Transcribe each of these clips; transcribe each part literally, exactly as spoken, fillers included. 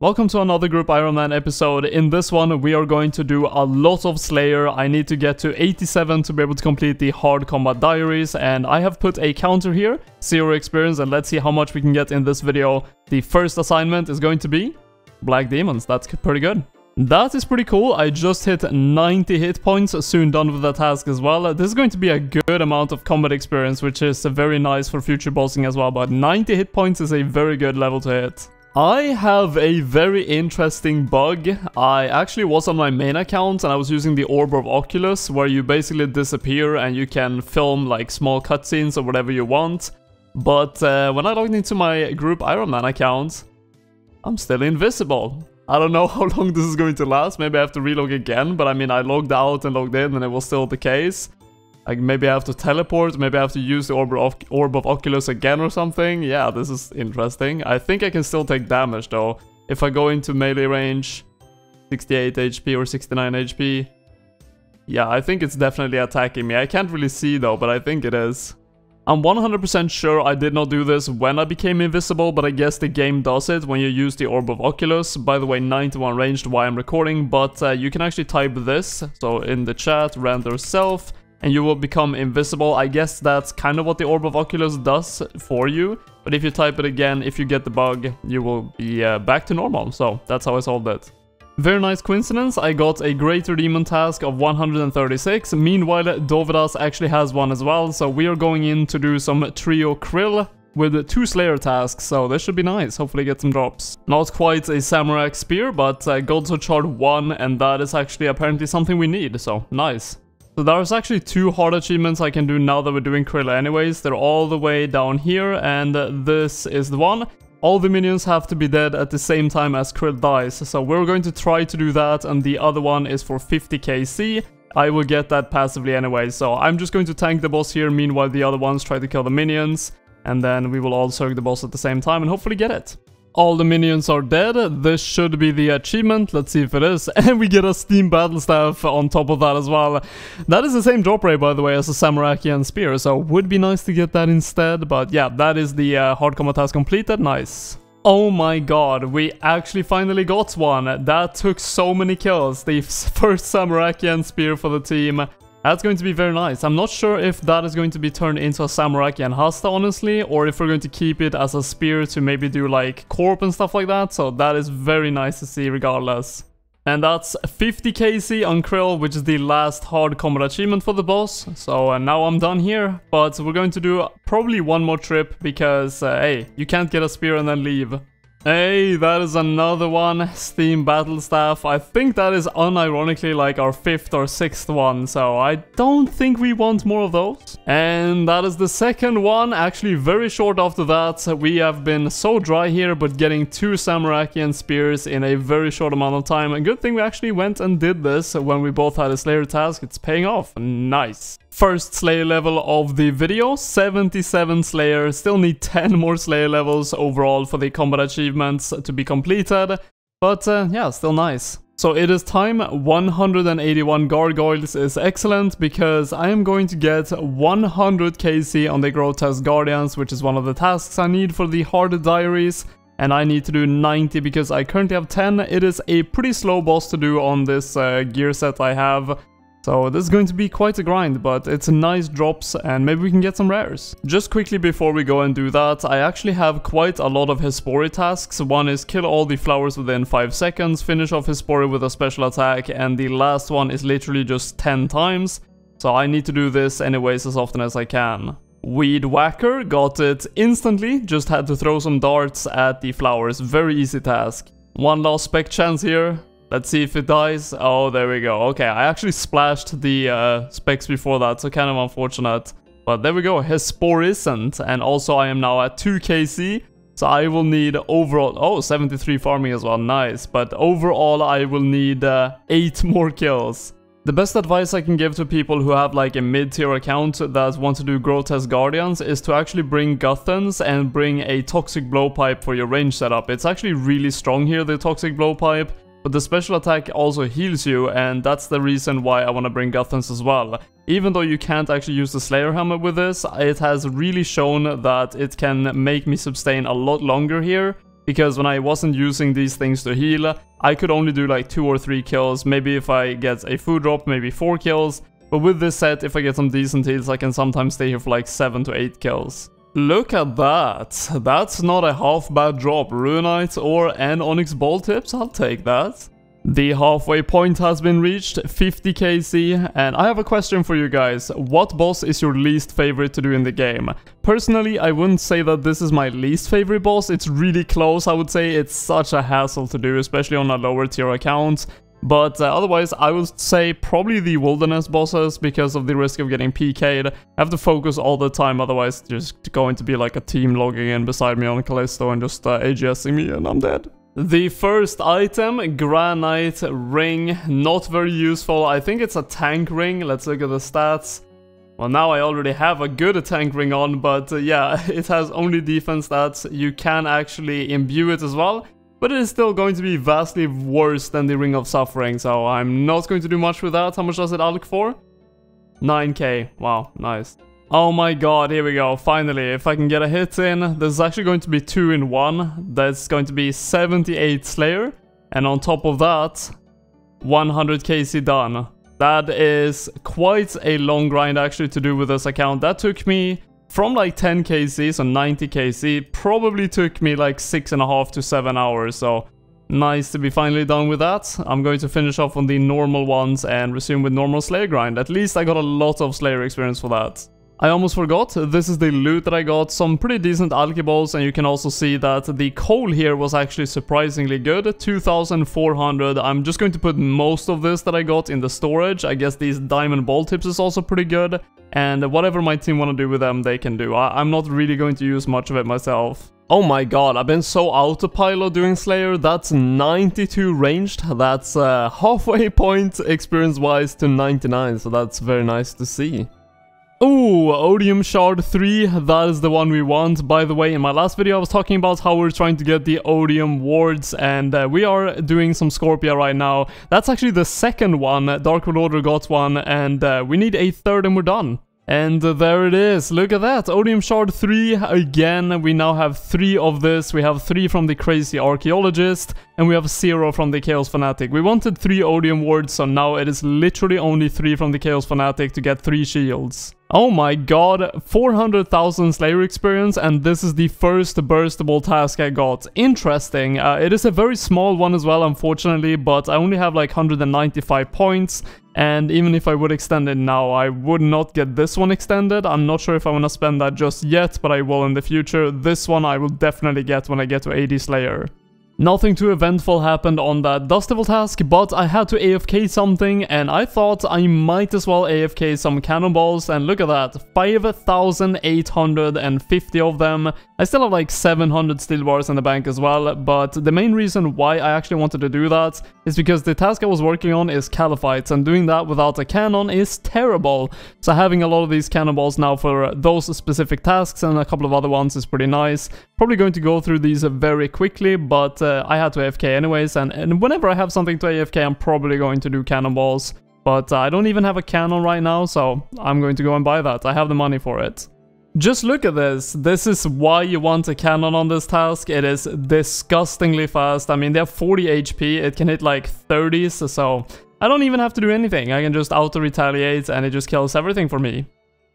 Welcome to another Group Iron Man episode. In this one we are going to do a lot of Slayer. I need to get to eighty-seven to be able to complete the Hard Combat Diaries, and I have put a counter here, zero experience, and let's see how much we can get in this video. The first assignment is going to be Black Demons. That's pretty good. That is pretty cool. I just hit ninety hit points, soon done with that task as well. This is going to be a good amount of combat experience, which is very nice for future bossing as well, but ninety hit points is a very good level to hit. I have a very interesting bug. I actually was on my main account and I was using the Orb of Oculus, where you basically disappear and you can film like small cutscenes or whatever you want. But uh, when I logged into my Group Iron Man account, I'm still invisible. I don't know how long this is going to last. Maybe I have to relog again, but I mean, I logged out and logged in and it was still the case. Like, maybe I have to teleport, maybe I have to use the Orb of, Orb of Oculus again or something. Yeah, this is interesting. I think I can still take damage though. If I go into melee range, sixty-eight H P or sixty-nine H P. Yeah, I think it's definitely attacking me. I can't really see though, but I think it is. I'm one hundred percent sure I did not do this when I became invisible, but I guess the game does it when you use the Orb of Oculus. By the way, ninety-one ranged while I'm recording, but uh, you can actually type this. So in the chat, render self, and you will become invisible. I guess that's kind of what the Orb of Oculus does for you. But if you type it again, if you get the bug, you will be uh, back to normal. So that's how I solved it. Very nice coincidence, I got a Greater Demon task of one hundred thirty-six. Meanwhile, Dovidas actually has one as well. So we are going in to do some Trio Krill with two Slayer tasks, so this should be nice. Hopefully get some drops. Not quite a Samurai spear, but uh, Godso Shard one, and that is actually apparently something we need, so nice. So there's actually two hard achievements I can do now that we're doing Krill anyways. They're all the way down here, and this is the one. All the minions have to be dead at the same time as Krill dies. So we're going to try to do that, and the other one is for fifty K C. I will get that passively anyway, so I'm just going to tank the boss here. Meanwhile, the other ones try to kill the minions, and then we will all circle the boss at the same time and hopefully get it. All the minions are dead. This should be the achievement. Let's see if it is. And we get a Steam Battle Staff on top of that as well. That is the same drop rate, by the way, as the Samurakian Spear, so would be nice to get that instead. But yeah, that is the uh, Hard Combat task completed. Nice. Oh my god, we actually finally got one. That took so many kills. The first Samurakian Spear for the team. That's going to be very nice. I'm not sure if that is going to be turned into a Samurakian Hasta, honestly, or if we're going to keep it as a spear to maybe do like corp and stuff like that. So that is very nice to see regardless. And that's fifty K C on Krill, which is the last Hard Combat achievement for the boss. So uh, now I'm done here, but we're going to do probably one more trip because, uh, hey, you can't get a spear and then leave. Hey, that is another one, Steam Battle Staff. I think that is unironically like our fifth or sixth one, so I don't think we want more of those. And that is the second one, actually very short after that. We have been so dry here, but getting two Samurakian Spears in a very short amount of time. And good thing we actually went and did this when we both had a Slayer task. It's paying off. Nice. First Slayer level of the video, seventy-seven Slayer. Still need ten more Slayer levels overall for the combat achievements to be completed. But uh, yeah, still nice. So it is time. one hundred eighty-one gargoyles is excellent because I am going to get one hundred K C on the Grotesque Guardians, which is one of the tasks I need for the Hard Diaries. And I need to do ninety because I currently have ten. It is a pretty slow boss to do on this uh, gear set I have. So this is going to be quite a grind, but it's nice drops and maybe we can get some rares. Just quickly before we go and do that, I actually have quite a lot of Hespori tasks. One is kill all the flowers within five seconds, finish off Hespori with a special attack, and the last one is literally just ten times. So I need to do this anyways as often as I can. Weed Whacker, got it instantly, just had to throw some darts at the flowers. Very easy task. One last spec chance here. Let's see if it dies. Oh, there we go. Okay, I actually splashed the uh, specs before that, so kind of unfortunate. But there we go, Hesporiscent. And also I am now at two K C, so I will need overall... Oh, seventy-three farming as well, nice. But overall I will need uh, eight more kills. The best advice I can give to people who have like a mid-tier account that want to do Grotesque Guardians is to actually bring Guthans and bring a Toxic Blowpipe for your range setup. It's actually really strong here, the Toxic Blowpipe. But the special attack also heals you, and that's the reason why I want to bring Guthans as well. Even though you can't actually use the Slayer helmet with this, it has really shown that it can make me sustain a lot longer here. because when I wasn't using these things to heal, I could only do like two or three kills, maybe if I get a food drop, maybe four kills. But with this set, if I get some decent heals, I can sometimes stay here for like seven to eight kills. Look at that. That's not a half bad drop. Runite or an Onyx Ball Tips, I'll take that. The halfway point has been reached, fifty K C, and I have a question for you guys. What boss is your least favorite to do in the game? Personally, I wouldn't say that this is my least favorite boss. It's really close, I would say. It's such a hassle to do, especially on a lower tier account. But uh, otherwise, I would say probably the wilderness bosses, because of the risk of getting P K'd. I have to focus all the time, otherwise just going to be like a team logging in beside me on Callisto and just uh, A G S-ing me and I'm dead. The first item, Granite Ring, not very useful. I think it's a tank ring. Let's look at the stats. Well, now I already have a good tank ring on, but uh, yeah, it has only defense stats. You can actually imbue it as well, but it is still going to be vastly worse than the Ring of Suffering, so I'm not going to do much with that. How much does it alloc for? nine K. Wow, nice. Oh my god, here we go, finally. If I can get a hit in, there's actually going to be two in one. That's going to be seventy-eight Slayer, and on top of that, one hundred K C done. That is quite a long grind actually to do with this account. That took me from like ten K C, so ninety K C, probably took me like six and a half to seven hours, so nice to be finally done with that. I'm going to finish off on the normal ones and resume with normal Slayer grind. At least I got a lot of Slayer experience for that. I almost forgot, this is the loot that I got, some pretty decent alchemy balls, and you can also see that the coal here was actually surprisingly good, two thousand four hundred. I'm just going to put most of this that I got in the storage. I guess these diamond ball tips is also pretty good, and whatever my team want to do with them, they can do. I I'm not really going to use much of it myself. Oh my god, I've been so autopilot doing Slayer. That's ninety-two ranged, that's uh, halfway point experience-wise to ninety-nine, so that's very nice to see. Ooh, Odium Shard three, that is the one we want. By the way, in my last video I was talking about how we're trying to get the Odium Wards, and uh, we are doing some Scorpia right now. That's actually the second one, DarkWorldOrder got one, and uh, we need a third and we're done. And uh, there it is, look at that, Odium Shard three again. We now have three of this, we have three from the Crazy Archaeologist, and we have zero from the Chaos Fanatic. We wanted three Odium Wards, so now it is literally only three from the Chaos Fanatic to get three shields. Oh my god, four hundred thousand Slayer experience, and this is the first burstable task I got. Interesting, uh, it is a very small one as well, unfortunately, but I only have like one hundred ninety-five points, and even if I would extend it now, I would not get this one extended. I'm not sure if I want to spend that just yet, but I will in the future. This one I will definitely get when I get to eighty Slayer. Nothing too eventful happened on that Dust Devil task, but I had to A F K something, and I thought I might as well A F K some cannonballs, and look at that, five thousand eight hundred fifty of them. I still have like seven hundred steel bars in the bank as well, but the main reason why I actually wanted to do that is because the task I was working on is Caliphites, and doing that without a cannon is terrible. So having a lot of these cannonballs now for those specific tasks and a couple of other ones is pretty nice. Probably going to go through these very quickly, but uh, I had to A F K anyways, and, and whenever I have something to A F K, I'm probably going to do cannonballs. But uh, I don't even have a cannon right now, so I'm going to go and buy that. I have the money for it. Just look at this. This is why you want a cannon on this task. It is disgustingly fast. I mean, they have forty H P. It can hit like thirties, so I don't even have to do anything. I can just auto-retaliate, and it just kills everything for me.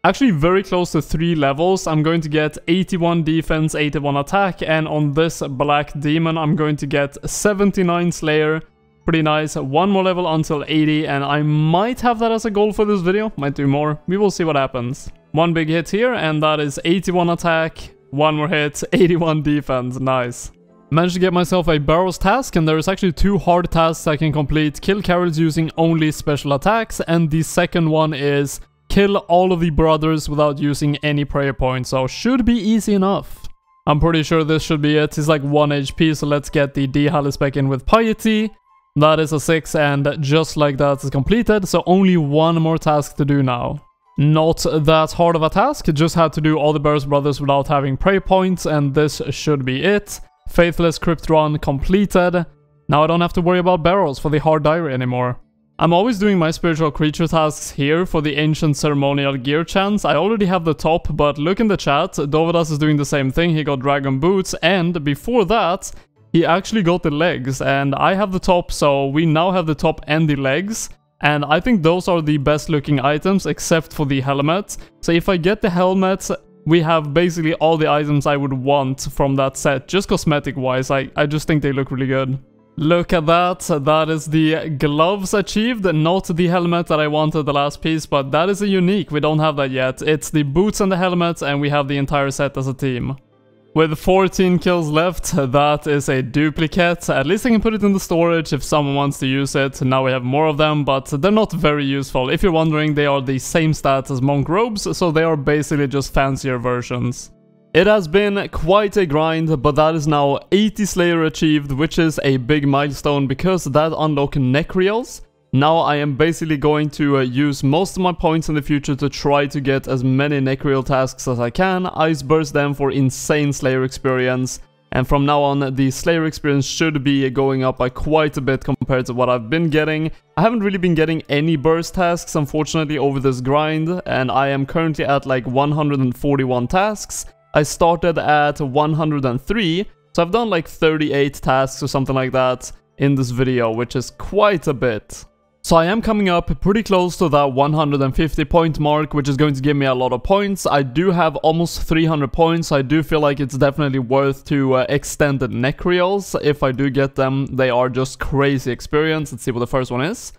Actually very close to three levels. I'm going to get eighty-one defense, eighty-one attack, and on this Black Demon I'm going to get seventy-nine Slayer. Pretty nice. One more level until eighty, and I might have that as a goal for this video. Might do more. We will see what happens. One big hit here, and that is eighty-one attack, one more hit, eighty-one defense. Nice. Managed to get myself a Barrows task, and there is actually two hard tasks I can complete. Kill Carls using only special attacks, and the second one is kill all of the brothers without using any prayer points, so should be easy enough. I'm pretty sure this should be it. He's like one H P, so let's get the Dhalis back in with Piety. That is a six, and just like that is completed, so only one more task to do now. Not that hard of a task, just had to do all the Barrows brothers without having prayer points, and this should be it. Faithless Crypt Run completed. Now I don't have to worry about Barrows for the hard diary anymore. I'm always doing my spiritual creature tasks here for the ancient ceremonial gear chance. I already have the top, but look in the chat, Dovidas is doing the same thing. He got dragon boots, and before that he actually got the legs, and I have the top, so we now have the top and the legs. And I think those are the best looking items except for the helmet. So if I get the helmet, we have basically all the items I would want from that set, just cosmetic wise. I, I just think they look really good. Look at that, that is the gloves achieved, not the helmet that I wanted the last piece, but that is a unique, we don't have that yet. It's the boots and the helmet, and we have the entire set as a team. With fourteen kills left, that is a duplicate. At least I can put it in the storage if someone wants to use it. Now we have more of them, but they're not very useful. If you're wondering, they are the same stats as monk robes, so they are basically just fancier versions. It has been quite a grind, but that is now eighty Slayer achieved, which is a big milestone because that unlocks Necreals. Now I am basically going to uh, use most of my points in the future to try to get as many Necreal tasks as I can, ice burst them for insane Slayer experience, and from now on the Slayer experience should be going up by quite a bit compared to what I've been getting. I haven't really been getting any burst tasks unfortunately over this grind, and I am currently at like one hundred forty-one tasks. I started at one hundred three, so I've done like thirty-eight tasks or something like that in this video, which is quite a bit. So I am coming up pretty close to that one hundred fifty point mark, which is going to give me a lot of points. I do have almost three hundred points, so I do feel like it's definitely worth to uh, extend the Necreals. If I do get them, they are just crazy experience. Let's see what the first one is.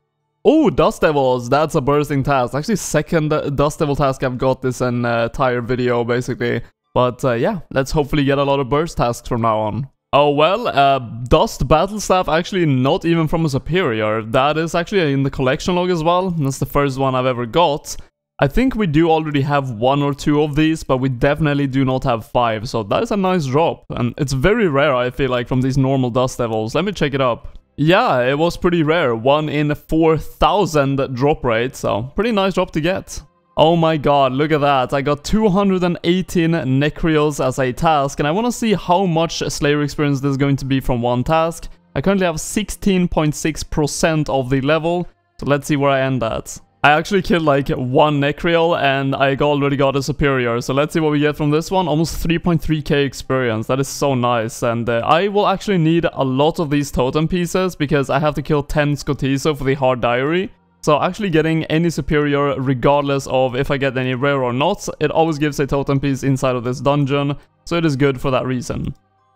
Oh, Dust Devils, that's a bursting task. Actually, second Dust Devil task I've got this entire video, basically. But uh, yeah, let's hopefully get a lot of burst tasks from now on. Oh well, uh, Dust Battle Staff actually not even from a superior. That is actually in the collection log as well. That's the first one I've ever got. I think we do already have one or two of these, but we definitely do not have five. So that is a nice drop. And it's very rare, I feel like, from these normal Dust Devils. Let me check it up. Yeah, it was pretty rare. One in four thousand drop rate. So pretty nice drop to get. Oh my god, look at that. I got two hundred eighteen Necreals as a task, and I want to see how much Slayer experience there's going to be from one task. I currently have sixteen point six percent of the level, so let's see where I end at. I actually killed like one Necreal, and I already got a superior, so let's see what we get from this one. Almost three point three K experience, that is so nice, and uh, I will actually need a lot of these totem pieces, because I have to kill ten Scotizo for the Hard Diary. So actually getting any superior, regardless of if I get any rare or not, it always gives a totem piece inside of this dungeon, so it is good for that reason.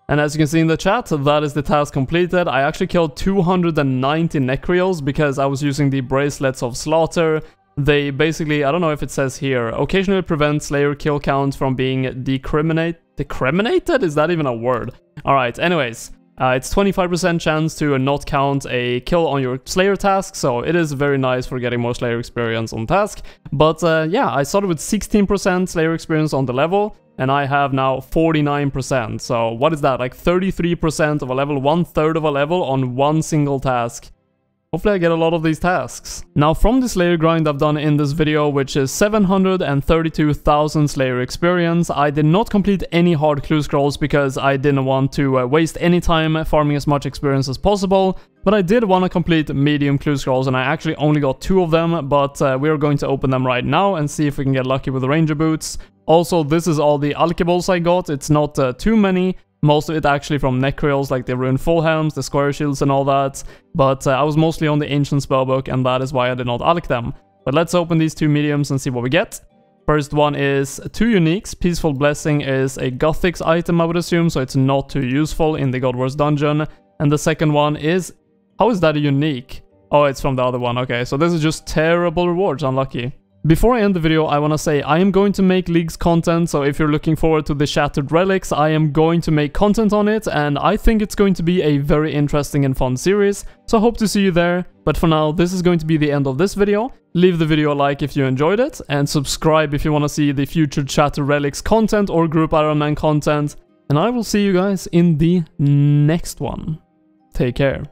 And as you can see in the chat, that is the task completed. I actually killed two hundred ninety Necreals because I was using the Bracelets of Slaughter. They basically, I don't know if it says here, occasionally prevent Slayer kill count from being decriminate, decriminated? Is that even a word? Alright, anyways. Uh, it's twenty-five percent chance to not count a kill on your Slayer task, so it is very nice for getting more Slayer experience on task. But uh, yeah, I started with sixteen percent Slayer experience on the level, and I have now forty-nine percent. So what is that, like thirty-three percent of a level, one third of a level on one single task. Hopefully I get a lot of these tasks. Now from the Slayer grind I've done in this video, which is seven hundred thirty-two thousand Slayer experience, I did not complete any hard clue scrolls because I didn't want to uh, waste any time farming as much experience as possible, but I did want to complete medium clue scrolls, and I actually only got two of them, but uh, we are going to open them right now and see if we can get lucky with the Ranger Boots. Also, this is all the Alkeballs I got. It's not uh, too many. Most of it actually from Necreals, like the Ruined Full Helms, the Square Shields and all that. But uh, I was mostly on the Ancient Spellbook, and that is why I did not alloc them. But let's open these two mediums and see what we get. First one is two uniques. Peaceful Blessing is a Gothics item, I would assume, so it's not too useful in the God Wars dungeon. And the second one is... how is that a unique? Oh, it's from the other one. Okay, so this is just terrible rewards. Unlucky. Before I end the video, I want to say I am going to make League's content, so if you're looking forward to the Shattered Relics, I am going to make content on it, and I think it's going to be a very interesting and fun series, so I hope to see you there. But for now, this is going to be the end of this video. Leave the video a like if you enjoyed it, and subscribe if you want to see the future Shattered Relics content or Group Iron Man content, and I will see you guys in the next one. Take care.